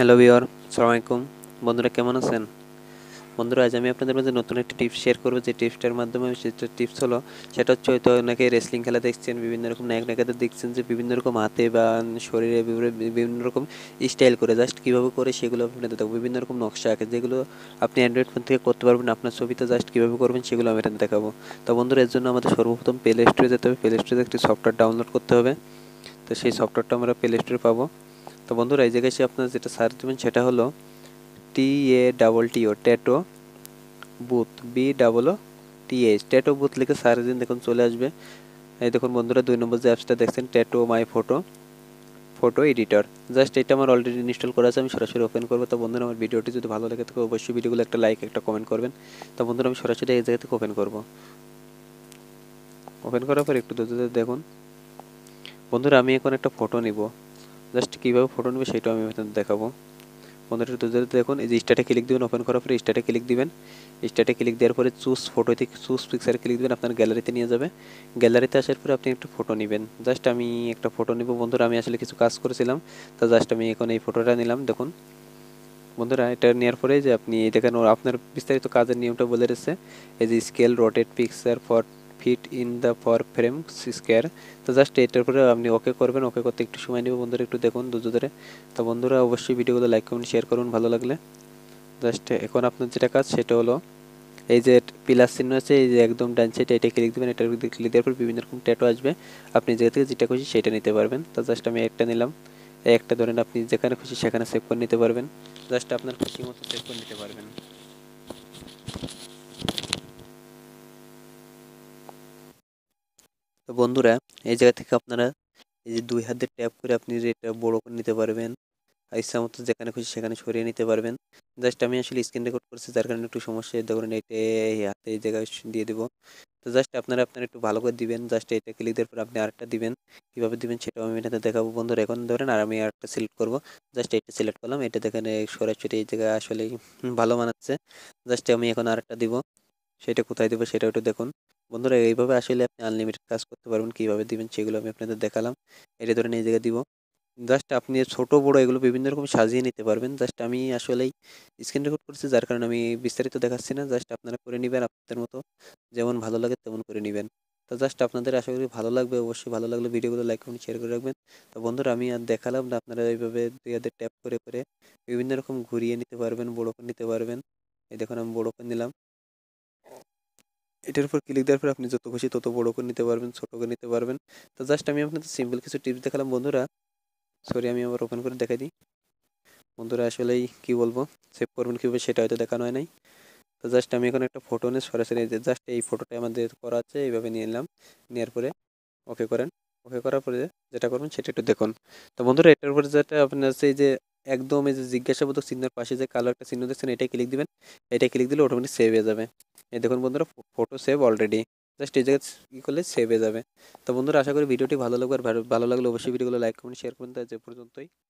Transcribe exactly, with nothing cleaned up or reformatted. Hello viewer अस्सलामु आलैकुम बंधुरा केमन आছেন बंधुरा आज आमी आपनादेर माझे नतुन एकटी टिप्स शेयर करब जे टिप्सटार माध्यमे सेटा टिप्स हलो सेटा हच्छे तो अनेके रेसलिंग खेला देखছেন विभिन्न रकम नायक नायिकाদের দেখছেন যে বিভিন্ন রকম হাতে বা শরীরে বিভিন্ন রকম স্টাইল করে জাস্ট কিভাবে করে সেগুলো আপনাদের দেখাবো বিভিন্ন রকম নকশা আঁকে যেগুলো আপনি অ্যান্ড্রয়েড ফোন থেকে করতে পারবেন আপনার ছবিতে জাস্ট কিভাবে করবেন সেগুলো আমি আপনাদের দেখাবো। তো বন্ধুরা এর জন্য আমাদের সর্বপ্রথম প্লে স্টোরে যেতে হবে। প্লে স্টোরে একটি সফটওয়্যার ডাউনলোড করতে হবে। তো সেই সফটওয়্যারটা আমরা প্লে স্টোরে পাবো। तो बंधुरा यह जगह से अपना जो सार्च देवें से hello T A double T O tattoo booth B double O T H tattoo booth लिखे सार्च दिन देखो चले आसें। देखो बंधुरा दुई नम्बर जो एप्सटा देखें tattoo my photo photo editor just ये हमारे अलरेडी इन्स्टल करा है सरसि ओपन करब। तो बंधुरा हमारे भिडियो जो भलो लगे तो अवश्य भिडियो एक लाइक एक कमेंट करबें। तो बंधुरा सरसि ये जगह ओपन करब। ओपन करार पर एक देख बंधुरा हमें एन एक फोटो निब जस्ट क्यों फोटो नीब से देखो बंधुरा दूसरे देखो स्टार्टे क्लिक देवें। ओपन करारे स्टार्टे क्लिक देवें। स्टार्टे क्लिक देर पर चूज फोटो चूज पिक्चारे क्लिक देवें अपना गैलरी नहीं जाए। गैलरी आसार पर अपनी एक फोटो नीबें जस्ट हमें एक फोटो निब बंधुरा आसले किस काज करेছিলাম तो जस्ट हमें एन फोटोटा निलाम। देखो बंधुरा ये नेर पर अपनी देखें अपन विस्तारित काजेर नियमटा बोले रहे scale rotate picture for fit in the for frame score. तो जस्ट एटार पर अपनी ओके करबें। ओके करते एक समय नहीं बंधुरा एक देखो दूर धरे। तो बंधुरा अवश्य भिडियोगुलो लाइक कमेंट शेयर करुन भलो लगले। जस्ट एखन आपनार जेटा काज सेटा हलो এই যে প্লাস চিহ্ন আছে এই যে একদম ডান সাইডে এটা ক্লিক দিবেন। এটা ক্লিক দেওয়ার পর বিভিন্ন রকম ট্যাটু আসবে আপনি যেটা থেকে যেটা খুশি সেটা নিতে পারবেন। তো জাস্ট আমি একটা নিলাম একটা ধরেন আপনি যেখানে খুশি সেখানে সেভ করে নিতে পারবেন জাস্ট আপনার খুশি মতো সেভ করে নিতে পারবেন। तो बंधुरा ये जगह अपनारा दुई हाथ टैप कर अपनी ये बड़ो कर नीते इच्छा मत जेखने खुशी से सरिए नीते पारबेन। जस्ट हमें आसले स्क्रीन रेकर्ड कर जार कारण एक समस्या देखो ये हाथे जगह दिए देव। तो जस्ट अपनारा अपना एक भलो कर दीबें जस्ट ये क्लिक देर पर अपनी आरेकटा दीबें क्यों दीबें से देखो बंधुरा एखन धरें और हमें आरेकटा सिलेक्ट करब। जस्ट ये सिलेक्ट कर लम ये देखें सरासरि जगह आसले भलो मानाच्छे। जस्ट हमें एखन आरेकटा दीब सेटा कोथाय देब सेटा एकटु देखुन बंधुरा एइभाबे आसले आपनि आनलिमिटेड काज करते पारबेन किभाबे दिबेन सेगुलो आमि आपनादेर देखालाम। एटा धरे निजे दिब जस्ट आपनि छोट बड़ो एगुलो विभिन्न रकम साजिए निते पारबेन। जस्ट आमि आसले स्क्रीन रेकर्ड करछि जार कारणे आमि बिस्तारित देखाच्छि ना जस्ट आपनारा करे नेबेन आपनादेर मतो जेमन भालो लागे तेमन करे नेबेन। तो जस्ट आपनादेर आशा करि भालो लागबे अवश्यई भालो लागले भिडियोगुलो लाइक कमेंट शेयार करे राखबेन। तो बंधुरा आमि आर देखालाम ना आपनारा एइभाबे दुई हाते टैप करे करे विभिन्न रकम घुरिए निते पारबेन बड़ो करे निते पारबेन। एइ देखुन आमि बड़ो करे निलाम এটার উপর ক্লিক দেওয়ার পর আপনি যত খুশি তত বড় করে নিতে পারবেন ছোট করে নিতে পারবেন। তো জাস্ট আমি আপনাদের সিম্পল কিছু টিপস দেখালাম বন্ধুরা। সরি আমি আবার ওপেন করে দেখাই দিই বন্ধুরা আসলে কি বলবো সেভ করবেন কিভাবে সেটা হয়তো দেখানো হয় নাই। তো জাস্ট আমি এখন একটা ফটো নিয়ে সরাসরি জাস্ট এই ফটোটা আমাদের করা আছে এইভাবে নিয়ে নিলাম নেওয়ার পরে ওকে করেন। ওকে করার পরে যেটা করবেন সেটা একটু দেখুন। তো বন্ধুরা এটার উপরে যেটা আপনার সেই যে একদম এই যে জিজ্ঞাসাবোধক চিহ্নের পাশে যে কালো একটা চিহ্ন দেখছেন এটাই ক্লিক দিবেন। এটা ক্লিক দিলে অটোমেটিক সেভ হয়ে যাবে। এই দেখুন বন্ধুরা ফটো সেভ অলরেডি জাস্ট এই জায়গায় কি করলে সেভ হয়ে যাবে। তো বন্ধুরা আশা করি ভিডিওটি ভালো লাগবে আর ভালো লাগলে অবশ্যই ভিডিওগুলো লাইক কমেন্ট শেয়ার করবেন। তো যে পর্যন্তই।